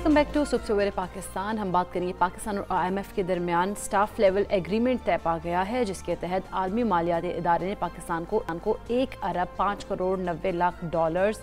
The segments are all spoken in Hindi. वेलकम बैक टू सुबह पाकिस्तान। हम बात करेंगे पाकिस्तान और आईएमएफ के दरमियान स्टाफ लेवल एग्रीमेंट तय पा गया है, जिसके तहत आर्मी मालिया इदारे ने पाकिस्तान को $1,05,90,00,000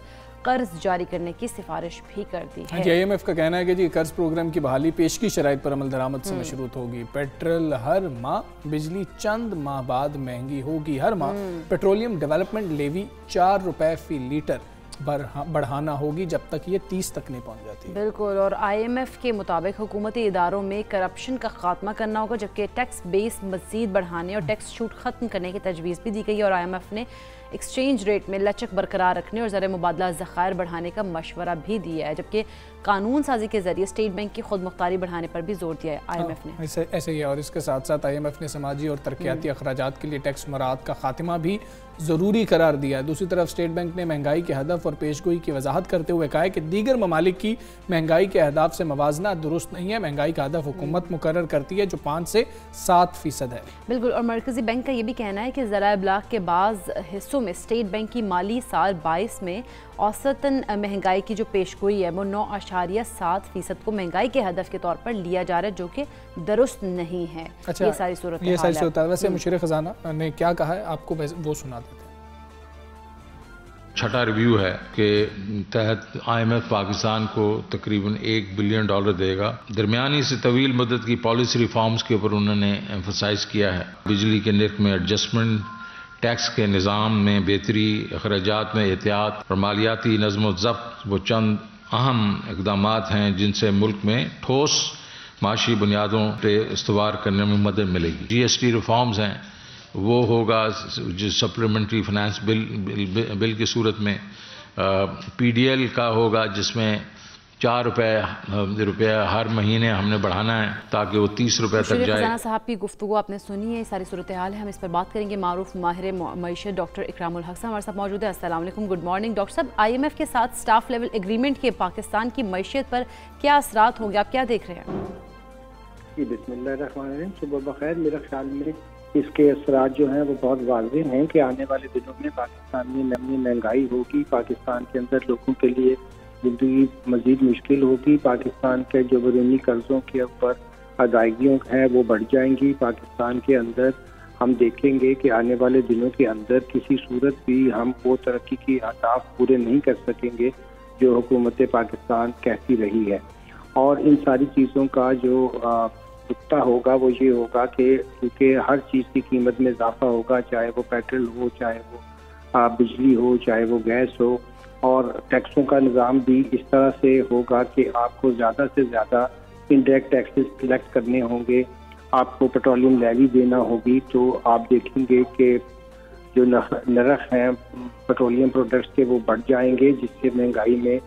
कर्ज जारी करने की सिफारिश भी कर दी है। आईएमएफ का कहना है कि जी कर्ज प्रोग्राम की बहाली पेश की शराइत पर अमल दरामद से मशरूत होगी। पेट्रोल हर माह, बिजली चंद माह बाद महंगी होगी। हर माह पेट्रोलियम डेवलपमेंट लेवी 4 रुपए फी लीटर बढ़ाना होगी, जब तक ये 30 तक नहीं पहुंच जाती। बिल्कुल, और आईएमएफ के मुताबिक हुकूमती इदारों में करप्शन का खात्मा करना होगा, जबकि टैक्स बेस मज़ीद बढ़ाने और टैक्स छूट खत्म करने की तजवीज़ भी दी गई है। और आईएमएफ ने एक्सचेंज रेट में लचक बरकरार रखने और ज़र मुबादला ज़खायर बढ़ाने का मशवरा भी दिया है, जबकि कानून साजी के जरिए स्टेट बैंक की खुद मुख्तारी बढ़ाने पर भी जोर दिया है आईएमएफ ने। ऐसे ही है, और इसके साथ साथ आईएमएफ ने समाजी और तरक्याती अखराजात के लिए टैक्स मराद का खात्मा भी ज़रूरी करार दिया है। दूसरी तरफ स्टेट बैंक ने महंगाई के हदफ और पेशगोई की वजाहत करते हुए कहा है कि दीगर ममालिक की महंगाई के अहदाफ से मवाजना दुरुस्त नहीं है। महंगाई का हदफ हुकूमत मुकर्रर करती है, जो 5 से 7% है। बिल्कुल, और मरकजी बैंक का ये भी कहना है कि ज़राए इब्लाग के बाज़ हिस्सों में स्टेट बैंक की माली साल 22 में औसतन महंगाई की जो पेशगोई है वो 9.7% को महंगाई के हदफ के तौर पर लिया जा रहा है, जो कि दुरुस्त नहीं है। अच्छा, ये सारी सूरत है। वैसे मुशीर खजाना ने क्या कहा है, आपको वो सुना देते हैं। 6वां रिव्यू है के तहत आईएमएफ पाकिस्तान को तकरीबन $1 बिलियन देगा। दरमियानी से तवील मदद की पॉलिसी रिफॉर्म्स के ऊपर उन्होंने एम्फसाइज किया है। बिजली के निर्क में एडजस्टमेंट, टैक्स के निज़ाम में बेहतरी, अखराजात में एहतियात और मालियाती नज़्म ज़ब्त वो चंद अहम इकदाम हैं जिनसे मुल्क में ठोस माशी बुनियादों पर इस्तवार करने में मदद मिलेगी। GST रिफॉर्म्स हैं, वो होगा जो सप्लीमेंट्री फाइनेंस बिल की सूरत में। PDL का होगा जिसमें 4 रुपये हर महीने हमने बढ़ाना है ताकि वो 30 रुपये तक जाए। खजाना साहब की गुफ्तगू आपने सुनी है, सारी सूरत हाल है। हम इस पर बात करेंगे मारूफ माहिर मईशत डॉक्टर इकरामुल हक साहब हमारे साथ मौजूद है। अस्सलाम वालेकुम, गुड मॉर्निंग डॉक्टर साहब। आईएमएफ के साथ स्टाफ लेवल एग्रीमेंट के पाकिस्तान की मईशत पर क्या असरात होंगे, आप क्या देख रहे हैं? जी बिस्मिल्लाह रहमान रहीम, सुबह बखैर। मेरे ख्याल में इसके असरात जो हैं वो बहुत वाज़े हैं कि आने वाले दिनों में पाकिस्तान में नई महंगाई होगी, पाकिस्तान के अंदर लोगों के लिए ज़िंदगी मज़ीद मुश्किल होगी, पाकिस्तान के जो बरूनी कर्ज़ों के ऊपर अदायगियों हैं वो बढ़ जाएंगी। पाकिस्तान के अंदर हम देखेंगे कि आने वाले दिनों के अंदर किसी सूरत भी हम वो तरक्की की अहदाफ पूरे नहीं कर सकेंगे जो हुकूमत पाकिस्तान कहती रही है। और इन सारी चीज़ों का जो नुकता होगा वो ये होगा कि क्योंकि हर चीज़ की कीमत में इजाफा होगा, चाहे वो पेट्रोल हो, चाहे वो बिजली हो, चाहे वो गैस हो। और टैक्सों का निज़ाम भी इस तरह से होगा कि आपको ज़्यादा से ज़्यादा इनडायरेक्ट टैक्सेस कलेक्ट करने होंगे, आपको पेट्रोलियम लेवी देना होगी। तो आप देखेंगे कि जो नरख हैं पेट्रोलियम प्रोडक्ट्स के वो बढ़ जाएंगे, जिससे महंगाई में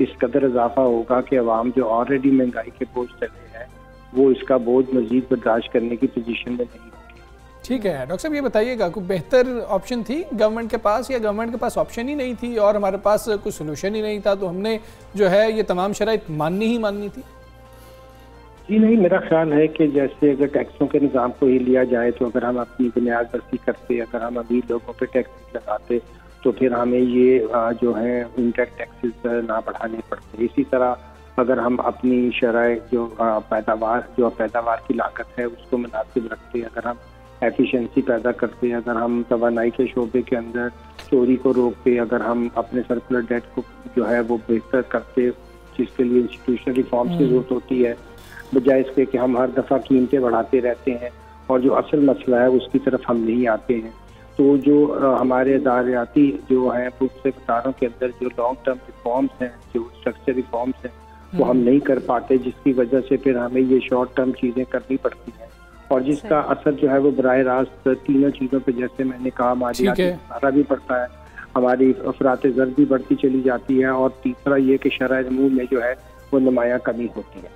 इस कदर इजाफा होगा कि आवाम जो ऑलरेडी महंगाई के बोझ तले हैं वो इसका बोझ मज़ीद बर्दाश्त करने की पोजीशन में नहीं होगी। ठीक है डॉक्टर साहब, ये बताइएगा कोई बेहतर ऑप्शन थी गवर्नमेंट के पास, या गवर्नमेंट के पास ऑप्शन ही नहीं थी और हमारे पास कोई सोल्यूशन ही नहीं था, तो हमने जो है ये तमाम शराइत माननी थी? जी नहीं, मेरा ख्याल है कि जैसे अगर टैक्सों के निज़ाम को ही लिया जाए तो अगर हम अपनी बुनियाद बस्ती करते, अगर हम अमीर लोगों पर टैक्स लगाते तो फिर हमें ये जो है इनडायरेक्ट टैक्सेस ना बढ़ाने पड़ते। इसी तरह अगर हम अपनी शराय जो पैदावार की लागत है उसको मुनासिब रखते, अगर हम एफिशिएंसी पैदा करते, अगर हम तवानाई के शोबे के अंदर चोरी को रोकते, अगर हम अपने सर्कुलर डेट को जो है वो बेहतर करते, जिसके लिए इंस्टीट्यूशनल रिफॉर्म्स की जरूरत होती है, बजाय इसके कि हम हर दफ़ा कीमतें बढ़ाते रहते हैं और जो असल मसला है उसकी तरफ हम नहीं आते हैं। तो जो हमारे इदारियाती जो हैं पुख्तारों के अंदर जो लॉन्ग टर्म रिफॉर्म्स हैं, जो स्ट्रक्चर रिफॉर्म्स हैं वो हम नहीं कर पाते, जिसकी वजह से फिर हमें ये शॉर्ट टर्म चीज़ें करनी पड़ती हैं और जिसका असर जो है वो बराह रास्त तीनों चीज़ों पे, जैसे मैंने कहा हमारी सारा भी पड़ता है, हमारी अफरात ज़र भी बढ़ती चली जाती है, और तीसरा ये कि शराय नमू में जो है वो नुमाया कमी होती है।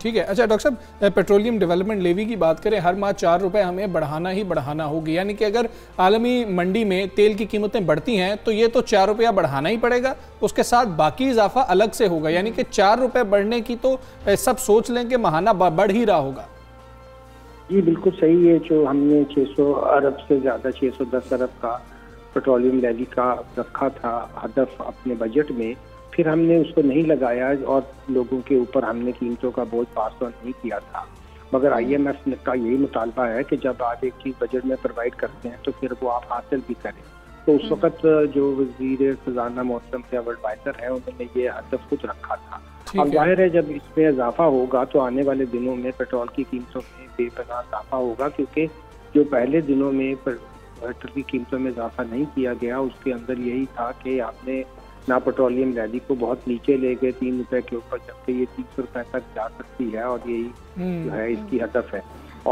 ठीक है। अच्छा डॉक्टर साहब, पेट्रोलियम डेवलपमेंट लेवी की बात करें, हर माह 4 रुपए हमें बढ़ाना होगी, यानी कि अगर आलमी मंडी में तेल की कीमतें बढ़ती हैं तो ये तो 4 रुपया बढ़ाना ही पड़ेगा, उसके साथ बाकी इजाफा अलग से होगा, यानी कि 4 रुपए बढ़ने की तो सब सोच लें कि महाना बढ़ ही रहा होगा। जी बिल्कुल सही है, जो हमने 600 अरब से ज़्यादा 610 अरब का पेट्रोलियम लेवी का रखा था हदफ अपने बजट में, फिर हमने उसको नहीं लगाया और लोगों के ऊपर हमने कीमतों का बोझ पास ऑन नहीं किया था। मगर आईएमएफ का यही मुतालबा है कि जब आप एक चीज़ बजट में प्रोवाइड करते हैं तो फिर वो आप हासिल भी करें। तो उस वक्त जो वजीर खजाना मौसम के अवर एडवाइजर हैं उन्होंने ये हदफ खुद रखा था। अब जाहिर है जब इसमें इजाफा होगा तो आने वाले दिनों में पेट्रोल की कीमतों में बेपनाह इजाफा होगा, क्योंकि जो पहले दिनों में पेट्रोल की कीमतों में इजाफा नहीं किया गया उसके अंदर यही था कि आपने ना पेट्रोलियम डेवलपमेंट लेवी को बहुत नीचे ले गए 3 रुपए के ऊपर, जबकि ये 300 रुपए तक जा सकती है और यही जो है इसकी हदफ है।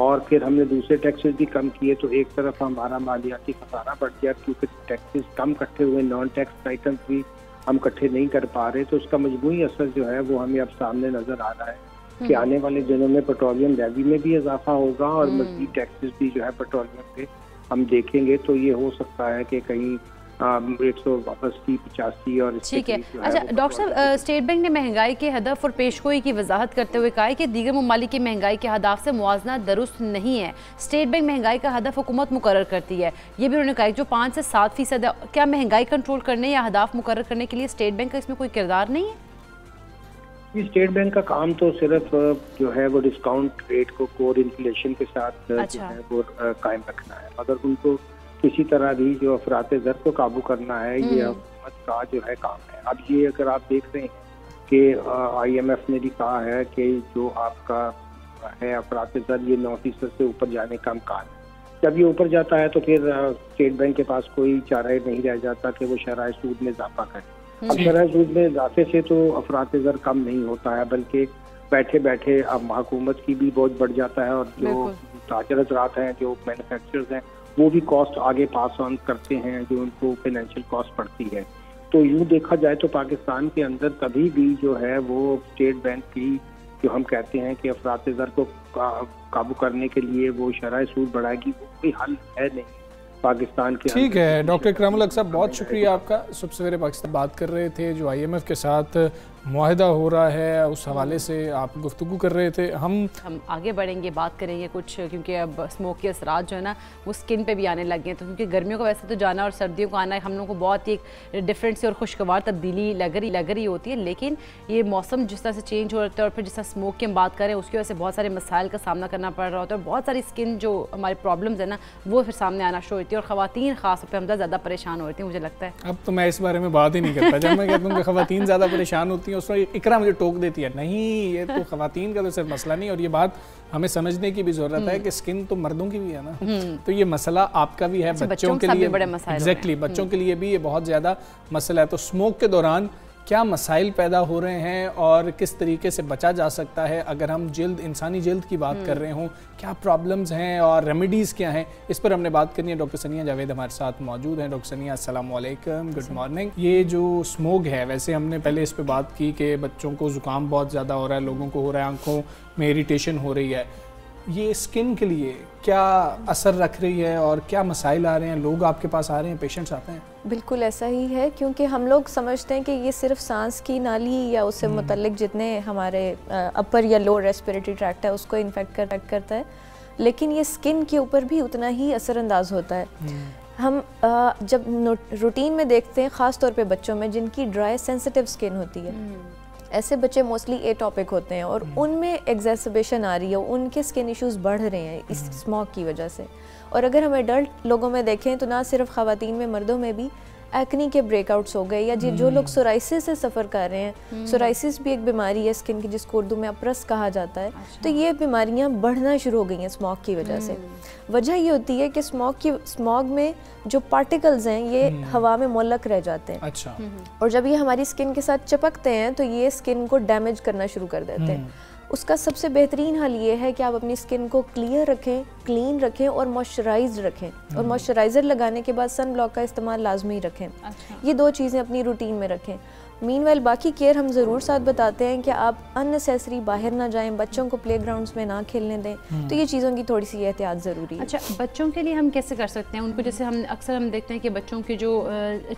और फिर हमने दूसरे टैक्सेस भी कम किए, तो एक तरफ हमारा मालियाती खसारा बढ़ गया क्योंकि टैक्सेस कम इकट्ठे हुए, नॉन टैक्स आइटम्स भी हम इकट्ठे नहीं कर पा रहे। तो उसका मजमूई असर जो है वो हमें अब सामने नजर आ रहा है कि आने वाले दिनों में पेट्रोलियम लेवी में भी इजाफा होगा और मजीद टैक्सेस भी जो है पेट्रोलियम पे हम देखेंगे। तो ये हो सकता है कि कहीं 100 वापस 85 और ठीक है। अच्छा डॉक्टर साहब, स्टेट बैंक ने महंगाई के हदफ और पेशगोई की वजाहत करते हुए कहा है कि दीगर ममालिक की महंगाई के हदाफ से मुवाजना दुरुस्त नहीं है। स्टेट बैंक महंगाई का हदफ हुकूमत मुकर्रर करती है, ये भी उन्होंने कहा है जो 5 से 7% है। क्या महंगाई कंट्रोल करने या हदाफ मुकर्रर करने के लिए स्टेट बैंक का इसमें कोई किरदार नहीं है? ये स्टेट बैंक का काम तो सिर्फ जो है वो डिस्काउंट रेट को कोर इन्फ्लेशन के साथ जो है वो कायम रखना है। अगर उनको किसी तरह भी जो अफरात दर को काबू करना है ये हुकूमत का जो है काम है। अब ये अगर आप देख रहे हैं कि आईएमएफ ने भी कहा है कि जो आपका है अफरात दर ये 9% से ऊपर जाने का अमकान है। जब ये ऊपर जाता है तो फिर स्टेट बैंक के पास कोई चारा नहीं रह जाता कि वो शराय सूद में इजाफा करे। अब शराय सूद में इजाफे से तो अफरात दर कम नहीं होता है, बल्कि बैठे बैठे अब हुकूमत की भी बोझ बढ़ जाता है और जो ताजर हजरात हैं, जो मैनुफेक्चरर्स हैं, वो भी कॉस्ट आगे पास ऑन करते हैं जो उनको फाइनेंशियल कॉस्ट पड़ती है। तो यूँ देखा जाए तो पाकिस्तान के अंदर कभी भी जो है वो स्टेट बैंक की जो हम कहते हैं कि अफरात दर को काबू करने के लिए वो शरह सूद बढ़ाएगी, वो कोई हल है नहीं पाकिस्तान के। ठीक है डॉक्टर इकरामुल हक साहब, बहुत शुक्रिया आपका। सुबह सवेरे पाकिस्तान बात कर रहे थे जो आईएमएफ के साथ मुआहदा हो रहा है, उस हवाले से आप गुफ्तगू कर रहे थे। हम आगे बढ़ेंगे, बात करेंगे कुछ, क्योंकि अब स्मोक के असरात जो है ना वो स्किन पे भी आने लग गए, तो क्योंकि गर्मियों का वैसे तो जाना और सर्दियों का आना हम लोगों को बहुत ही एक डिफरेंट सी और खुशगवार तब्दीली लग रही होती है, लेकिन ये मौसम जिस तरह से चेंज हो रहा है और फिर जिस तरह स्मोक की हम बात करें उसकी वजह से बहुत सारे मसाइल का सामना करना पड़ रहा होता है और बहुत सारी स्किन जो हमारे प्रॉब्लम्स है ना वो फिर सामने आना शुरू होती है और ख़वातीन ख़ास तौर पर हमदा ज़्यादा परेशान होती हैं, मुझे लगता है। अब तो मैं इस बारे में बात ही नहीं करता, जब मैं कहता हूँ ख़वातीन ज़्यादा परेशान होती हैं उस वक्त इकरा मुझे टोक देती है नहीं ये तो ख़वातीन का तो सिर्फ मसला नहीं, और ये बात हमें समझने की भी ज़रूरत है कि स्किन तो मर्दों की भी है ना, तो ये मसला आपका भी है, बच्चों के लिए बड़े मसला एग्जैक्टली बच्चों के लिए भी ये बहुत ज़्यादा मसला है। तो स्मोक के दौरान क्या मसाइल पैदा हो रहे हैं और किस तरीके से बचा जा सकता है? अगर हम जल्द इंसानी जल्द की बात कर रहे हों, क्या प्रॉब्लम्स हैं और रेमेडीज़ क्या हैं, इस पर हमने बात करनी है। डॉक्टर सनिया जावेद हमारे साथ मौजूद हैं। डॉक्टर सनिया अस्सलाम वालेकुम, गुड मॉर्निंग। ये जो स्मोग है, वैसे हमने पहले इस पर बात की कि बच्चों को ज़ुकाम बहुत ज़्यादा हो रहा है, लोगों को हो रहा है, आँखों में इरीटेशन हो रही है, ये स्किन के लिए क्या असर रख रही है और क्या मसाइल आ रहे हैं? लोग आपके पास आ रहे हैं, पेशेंट्स आते हैं? बिल्कुल ऐसा ही है, क्योंकि हम लोग समझते हैं कि ये सिर्फ सांस की नाली या उससे मुतल्लिक जितने हमारे अपर या लोअर रेस्पिरेटरी ट्रैक्ट है उसको इन्फेक्ट करता है, लेकिन ये स्किन के ऊपर भी उतना ही असरअंदाज होता है। हम जब रूटीन में देखते हैं ख़ास तौर पे बच्चों में जिनकी ड्राई सेंसिटिव स्किन होती है, ऐसे बच्चे मोस्टली एटॉपिक होते हैं और उनमें एग्जैसरबेशन आ रही है, उनके स्किन इश्यूज़ बढ़ रहे हैं इस स्मॉग की वजह से। और अगर हम एडल्ट लोगों में देखें तो ना सिर्फ ख़वातीन में, मर्दों में भी एक्नी के ब्रेकआउट्स हो गए, या जो लोग सोराइसिस से सफ़र कर रहे हैं, सोराइसिस भी एक बीमारी है स्किन की जिसको उर्दू में अपरस कहा जाता है। अच्छा। तो ये बीमारियां बढ़ना शुरू हो गई हैं स्मॉग की वजह से। वजह ये होती है कि स्मॉग में जो पार्टिकल्स हैं ये हवा में मुलक रह जाते हैं। अच्छा। और जब ये हमारी स्किन के साथ चिपकते हैं तो ये स्किन को डैमेज करना शुरू कर देते हैं। उसका सबसे बेहतरीन हल ये है कि आप अपनी स्किन को क्लियर रखें, क्लीन रखें और मॉइस्चराइज रखें, और मॉइस्चराइज़र लगाने के बाद सन ब्लॉक का इस्तेमाल लाजमी रखें। अच्छा। ये 2 चीज़ें अपनी रूटीन में रखें। मीनवाइल बाकी केयर हम ज़रूर साथ बताते हैं कि आप अननेसेसरी बाहर ना जाएं, बच्चों को प्लेग्राउंड्स में ना खेलने दें, तो ये चीज़ों की थोड़ी सी एहतियात ज़रूरी है। अच्छा, बच्चों के लिए हम कैसे कर सकते हैं? उनको जैसे हम अक्सर हम देखते हैं कि बच्चों के जो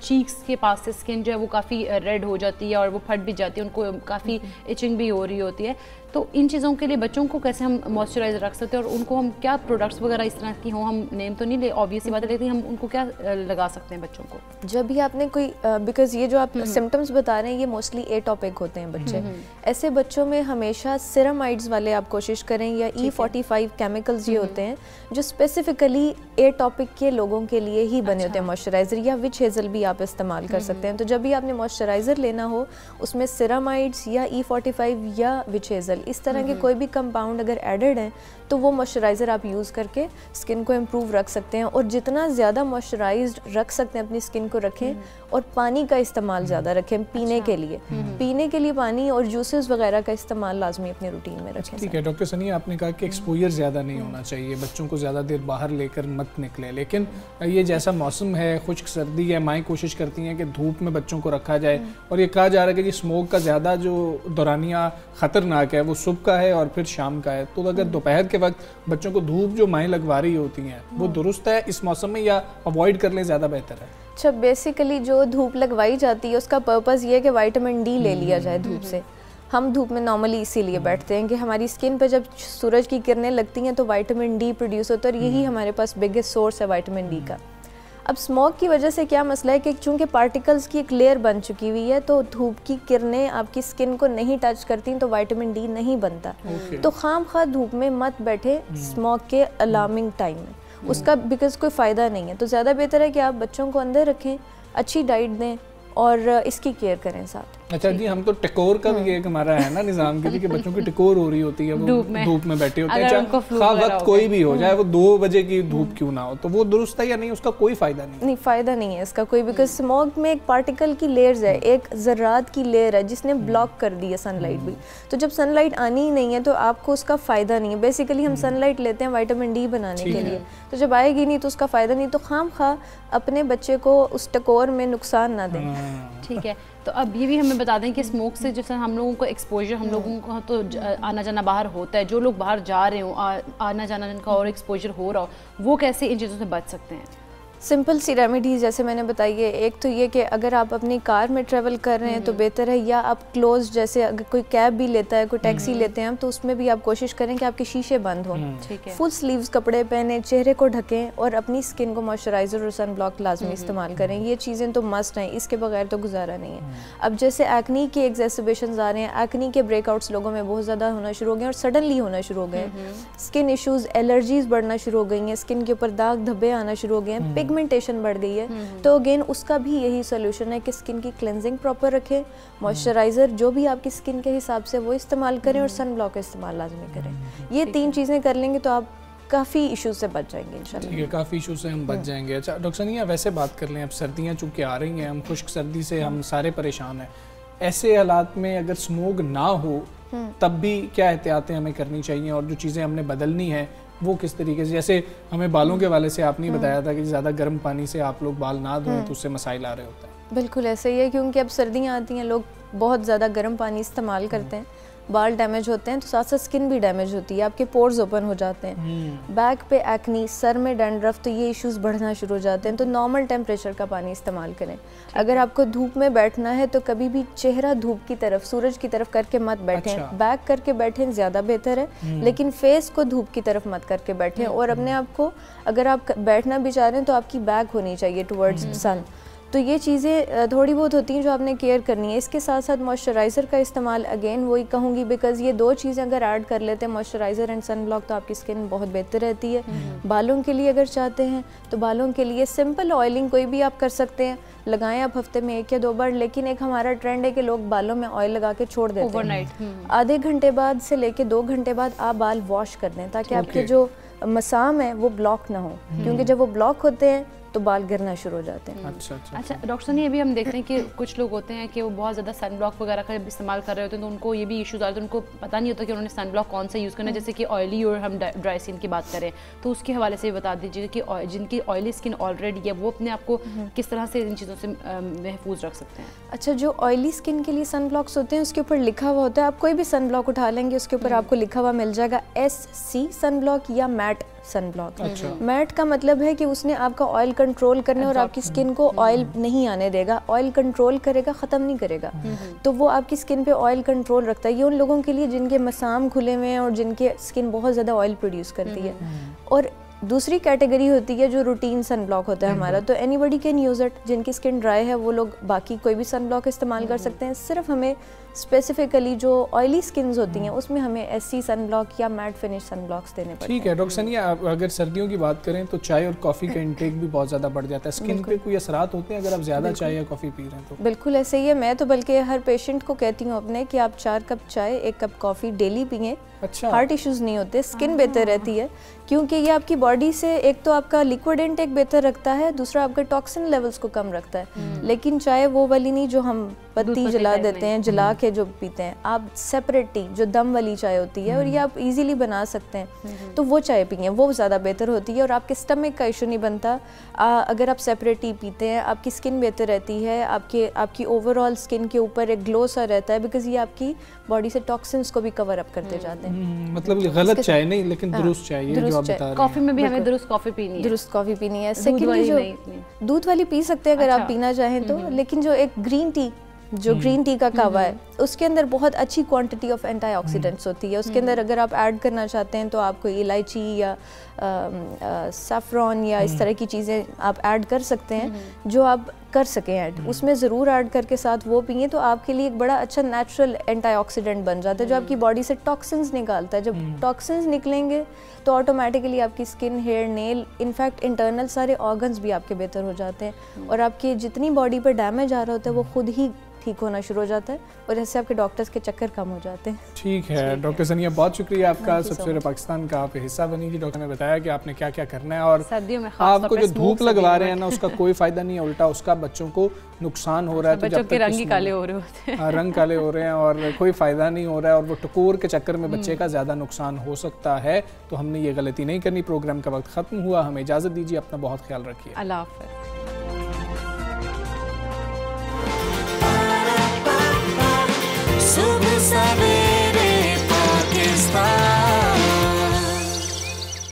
चीक्स के पास से स्किन जो है वो काफ़ी रेड हो जाती है और वो फट भी जाती है, उनको काफ़ी इचिंग भी हो रही होती है, तो इन चीज़ों के लिए बच्चों को कैसे हम मॉइस्चराइज रख सकते हैं और उनको हम क्या प्रोडक्ट्स वगैरह इस तरह की हों, हम नेम तो नहीं ले, ऑब्वियस बात है, लेकिन हम उनको क्या लगा सकते हैं बच्चों को? जब भी आपने कोई बिकॉज ये जो आप सिम्टम्स बता रहे हैं ये मोस्टली एटॉपिक होते हैं बच्चे, ऐसे बच्चों में हमेशा सेरामाइड्स वाले आप कोशिश करें या E45 केमिकल्स ये होते हैं जो स्पेसिफिकली एटॉपिक के लोगों के लिए ही बने होते हैं मॉइस्चराइज़र, या विच हेज़ल भी आप इस्तेमाल कर सकते हैं। तो जब भी आपने मॉइस्चराइज़र लेना हो उसमें सेरामाइड्स या E45 या विच हेज़ल इस तरह के कोई भी कंपाउंड अगर एडेड हैं तो वो मॉइस्चराइज़र आप यूज़ करके स्किन को इम्प्रूव रख सकते हैं। और जितना ज़्यादा मॉइस्चराइज रख सकते हैं अपनी स्किन को रखें, और पानी का इस्तेमाल ज़्यादा रखें पीने के लिए, पानी और जूसेस वगैरह का इस्तेमाल लाजमी अपने रूटीन में रखें। ठीक है डॉक्टर सनिया, आपने कहा कि एक्सपोजर ज़्यादा नहीं होना चाहिए, बच्चों को ज़्यादा देर बाहर लेकर मत निकले, लेकिन ये जैसा मौसम है, खुश्क सर्दी है, माएँ कोशिश करती हैं कि धूप में बच्चों को रखा जाए, और ये कहा जा रहा है कि स्मोक का ज़्यादा जो दौरानिया ख़तरनाक है वो सुबह का है और फिर शाम का है, तो अगर दोपहर के वक्त बच्चों को धूप जो माएँ लगवा रही होती हैं वो दुरुस्त है इस मौसम में, या अवॉइड कर लें ज़्यादा बेहतर है? अच्छा, बेसिकली जो धूप लगवाई जाती है उसका पर्पज़ ये है कि विटामिन डी ले लिया जाए धूप से। हम धूप में नॉर्मली इसीलिए बैठते हैं कि हमारी स्किन पर जब सूरज की किरणें लगती हैं तो विटामिन डी प्रोड्यूस होता है, और यही हमारे पास बिगेस्ट सोर्स है विटामिन डी का। अब स्मॉग की वजह से क्या मसला है कि चूँकि पार्टिकल्स की एक लेयर बन चुकी हुई है तो धूप की किरणें आपकी स्किन को नहीं टच करती तो विटामिन डी नहीं बनता। तो खामखा धूप में मत बैठे स्मॉग के अलार्मिंग टाइम में, उसका बिकॉज कोई फ़ायदा नहीं है। तो ज़्यादा बेहतर है कि आप बच्चों को अंदर रखें, अच्छी डाइट दें और इसकी केयर करें साथ। अच्छा जी, हम तो टकोर का भी एक हमारा है ना निज़ाम के लिए कि बच्चों की टकोर हो रही होती है, वो धूप में बैठे होते हैं, चाहे वक्त कोई भी हो जाए, वो 2 बजे की धूप क्यों ना हो, तो वो दुरुस्त है या नहीं, उसका कोई फ़ायदा नहीं? नहीं, फ़ायदा नहीं है इसका कोई, बिकॉज स्मॉग में एक पार्टिकल की लेयर्स है, एक ज़रात की लेयर है जिसने ब्लॉक कर दी है सनलाइट भी, तो जब सनलाइट आनी ही नहीं है तो आपको उसका फ़ायदा नहीं है। बेसिकली हम सनलाइट लेते हैं विटामिन डी बनाने के लिए, तो जब आएगी नहीं तो उसका फ़ायदा नहीं, तो खामखा अपने बच्चे को उस टकोर में नुकसान ना दें। ठीक है, तो अब ये भी हमें बता दें कि स्मोक से जैसे हम लोगों को एक्सपोजर, हम लोगों को तो आना जाना बाहर होता है, जो लोग बाहर जा रहे हो आना जाना जिनका और एक्सपोजर हो रहा हो, वो कैसे इन चीज़ों से बच सकते हैं? सिंपल सी रेमेडीज़ जैसे मैंने बताई है, एक तो ये कि अगर आप अपनी कार में ट्रैवल कर रहे हैं तो बेहतर है, या आप क्लोज जैसे अगर कोई कैब भी लेता है, कोई टैक्सी लेते हैं तो उसमें भी आप कोशिश करें कि आपके शीशे बंद हों, फुल स्लीव्स कपड़े पहने, चेहरे को ढकें और अपनी स्किन को मॉइस्चराइज़र और सन ब्लॉक लाजमी इस्तेमाल करें। ये चीज़ें तो मस्ट हैं, इसके बगैर तो गुजारा नहीं है। अब जैसे एक्नी के एग्जैसर्बेशंस आ रहे हैं, एक्नी के ब्रेकआउट्स लोगों में बहुत ज़्यादा होना शुरू हो गए और सडनली होना शुरू हो गए, स्किन इशूज़ एलर्जीज़ बढ़ना शुरू हो गई हैं, स्किन के ऊपर दाग धब्बे आना शुरू हो गए हैं, पिगमेंटेशन बढ़ गई है, तो अगेन उसका भी यही सोल्यूशन है कि स्किन की क्लेंजिंग प्रॉपर रखें, मॉइस्चराइज़र जो भी आपकी स्किन के हिसाब से वो इस्तेमाल करें और सन ब्लॉक का इस्तेमाल लाजमी करें। ये 3 चीज़ें कर लेंगे तो आप काफ़ी इशू से बच जाएंगे इंशाल्लाह। ठीक है, काफ़ी इशू से हम बच जाएंगे। अच्छा डॉक्टर सनिया, वैसे बात कर लें, अब सर्दियाँ चूँकि आ रही हैं, हम खुश्क सर्दी से हम सारे परेशान हैं, ऐसे हालात में अगर स्मोग ना हो तब भी क्या एहतियातें हमें करनी चाहिए और जो चीज़ें हमने बदलनी है वो किस तरीके से? जैसे हमें बालों के वाले से आपने बताया था कि ज़्यादा गर्म पानी से आप लोग बाल ना धोएं तो उससे मसाइल आ रहे होते हैं। बिल्कुल ऐसे ही है, क्योंकि अब सर्दियाँ आती हैं, लोग बहुत ज़्यादा गर्म पानी इस्तेमाल करते हैं, बाल डैमेज होते हैं, तो साथ साथ स्किन भी डैमेज होती है, आपके पोर्स ओपन हो जाते हैं, बैक पे एक्नी, सर में डैंड्रफ, तो ये इश्यूज़ बढ़ना शुरू हो जाते हैं। तो नॉर्मल टेम्परेचर का पानी इस्तेमाल करें। अगर आपको धूप में बैठना है तो कभी भी चेहरा धूप की तरफ, सूरज की तरफ करके मत बैठें, बैक करके बैठें ज़्यादा बेहतर है, लेकिन फेस को धूप की तरफ मत करके बैठें। और अपने आप को अगर आप बैठना भी चाह रहे हैं तो आपकी बैक होनी चाहिए टुवर्ड्स सन। तो ये चीज़ें थोड़ी बहुत होती हैं जो आपने केयर करनी है। इसके साथ साथ मॉइस्चराइज़र का इस्तेमाल, अगेन वही कहूँगी, बिकॉज ये 2 चीज़ें अगर ऐड कर लेते हैं, मॉइस्चराइज़र एंड सन ब्लॉक, तो आपकी स्किन बहुत बेहतर रहती है। बालों के लिए अगर चाहते हैं तो बालों के लिए सिंपल ऑयलिंग कोई भी आप कर सकते हैं, लगाएं आप हफ्ते में 1 या 2 बार। लेकिन एक हमारा ट्रेंड है कि लोग बालों में ऑयल लगा के छोड़ देते हैं ओवरनाइट। आधे घंटे बाद से लेके 2 घंटे बाद आप बाल वॉश कर दें ताकि आपके जो मसाम है वो ब्लॉक ना हो, क्योंकि जब वो ब्लॉक होते हैं तो बाल गिरना शुरू हो जाते हैं। अच्छा डॉक्टर सनिया, अभी हम देखते हैं कि कुछ लोग होते हैं कि वो बहुत ज़्यादा सन ब्लॉक वगैरह का इस्तेमाल कर रहे होते हैं, तो उनको ये भी इश्यूज़ आ रहे हैं, तो उनको पता नहीं होता कि उन्होंने सन ब्लॉक कौन सा यूज़ करना है। जैसे कि ऑयली और हम ड्राई स्किन की बात करें तो उसके हवाले से भी बता दीजिए कि जिनकी ऑयली स्किन ऑलरेडी है वो अपने आप को किस तरह से इन चीज़ों से महफूज रख सकते हैं? अच्छा, जो ऑयली स्किन के लिए सन ब्लॉक्स होते हैं उसके ऊपर लिखा हुआ होता है, आप कोई भी सन ब्लॉक उठा लेंगे उसके ऊपर आपको लिखा हुआ मिल जाएगा SC सन ब्लॉक या मैट सन ब्लॉक। अच्छा। मैट का मतलब है कि उसने आपका ऑयल कंट्रोल करने और आपकी स्किन को ऑयल नहीं आने देगा, ऑयल कंट्रोल करेगा, ख़त्म नहीं करेगा। तो वो आपकी स्किन पे ऑयल कंट्रोल रखता है। ये उन लोगों के लिए जिनके मसाम खुले हुए हैं और जिनके स्किन बहुत ज़्यादा ऑयल प्रोड्यूस करती है। और दूसरी कैटेगरी होती है जो रूटीन सन ब्लॉक होता है हमारा, तो एनीबॉडी कैन यूज़ इट। जिनकी स्किन ड्राई है वो लोग बाकी कोई भी सन ब्लॉक इस्तेमाल कर सकते हैं। सिर्फ हमें स्पेसिफिकली जो ऑयली स्किन्स होती हैं उसमें हमें ऐसी सन ब्लॉक या मैट फिनिश सन ब्लॉक्स देने पड़ते हैं। ठीक है डॉक्टर सनिया, अगर सर्दियों की बात करें तो चाय और कॉफ़ी का इंटेक भी बहुत ज़्यादा बढ़ जाता है, स्किन पे कोई असरात होते हैं अगर आप ज़्यादा चाय या कॉफ़ी पी रहे हैं तो? बिल्कुल ऐसे ही है। मैं तो बल्कि हर पेशेंट को कहती हूँ अपने कि आप 4 कप चाय 1 कप कॉफ़ी डेली पिएँ। अच्छा। हार्ट इश्यूज़ नहीं होते, स्किन बेहतर रहती है, क्योंकि ये आपकी बॉडी से एक तो आपका लिक्विड इंटेक बेहतर रखता है, दूसरा आपका टॉक्सिन लेवल्स को कम रखता है। लेकिन चाय वो वाली नहीं जो हम पत्ती जला देते हैं, जला के जो पीते हैं। आप सेपरेट टी जो दम वाली चाय होती है और ये आप इजीली बना सकते हैं, तो वो चाय पिए, वो ज़्यादा बेहतर होती है और आपके स्टमक का इशू नहीं बनता। अगर आप सेपरेट टी पीते हैं आपकी स्किन बेहतर रहती है, आपकी ओवरऑल स्किन के ऊपर एक ग्लो सा रहता है, बिकॉज ये आपकी बॉडी से टॉक्सिन्स को भी कवर अप करते जाते हैं। मतलब गलत चाय नहीं लेकिन दुरुस्त चाय, जो आप बता रहे हैं। कॉफ़ी में भी हमें दुरुस्त कॉफ़ी पीनी है। सेकंडली दूध वाली पी सकते हैं अगर आप पीना चाहें तो, लेकिन जो एक ग्रीन टी, जो ग्रीन टी का कावा है, उसके अंदर बहुत अच्छी क्वांटिटी ऑफ एंटीऑक्सीडेंट्स होती है। उसके अंदर अगर आप ऐड करना चाहते हैं तो आपको इलायची या सैफरॉन या इस तरह की चीज़ें आप ऐड कर सकते हैं, जो आप कर सकें ऐड, उसमें ज़रूर ऐड करके साथ वो पिए, तो आपके लिए एक बड़ा अच्छा नेचुरल एंटीऑक्सीडेंट बन जाता है जो आपकी बॉडी से टॉक्सिन्स निकालता है। जब टॉक्सिन्स निकलेंगे तो ऑटोमेटिकली आपकी skin, hair, nail, in fact internal सारे ऑर्गन्स भी आपके बेहतर हो जाते हैं और आपकी जितनी बॉडी पर डैमेज आ रहा होता है वो खुद ही ठीक होना शुरू हो जाता है और जैसे आपके डॉक्टर्स के चक्कर कम हो जाते हैं। ठीक है डॉक्टर सनिया, बहुत शुक्रिया आपका। सबसे पहले पाकिस्तान का आप हिस्सा बनी कि डॉक्टर ने बताया कि आपने क्या क्या करना है, और सर्दियों में आपको जो धूप लगवा रहे हैं ना उसका कोई फायदा नहीं है, उल्टा उसका बच्चों को नुकसान हो रहा है। बच्चों के रंग काले हो रहे होते हैं, रंग काले हो रहे हैं और कोई फायदा नहीं हो रहा है, और वो टकोर के चक्कर में बच्चे का ज़्यादा नुकसान हो सकता है, तो हमने ये गलती नहीं करनी। प्रोग्राम का वक्त खत्म हुआ, हमें इजाज़त दीजिए, अपना बहुत ख्याल रखिए।